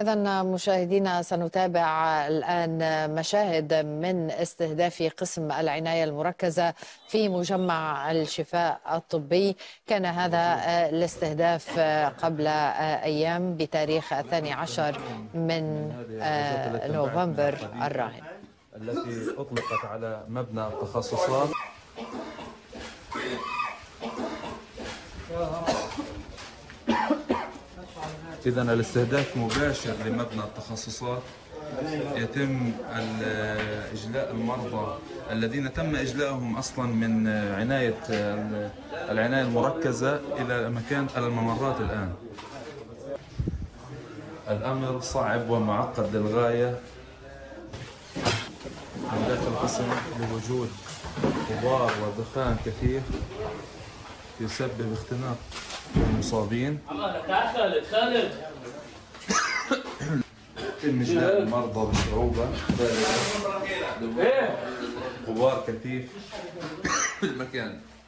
إذا مشاهدينا سنتابع الآن مشاهد من استهداف قسم العناية المركزة في مجمع الشفاء الطبي. كان هذا الاستهداف قبل أيام بتاريخ 12 نوفمبر الراهن، التي أطلقت على مبنى التخصصات. إذا الاستهداف مباشر لمبنى التخصصات، يتم إجلاء المرضى الذين تم إجلاءهم أصلا من العناية المركزة إلى مكان الممرات. الآن الأمر صعب ومعقد للغاية من داخل القسم لوجود غبار ودخان كثيف يسبب اختناق المصابين. يتم إجلاء المرضى بصعوبة، غبار كثيف في المكان.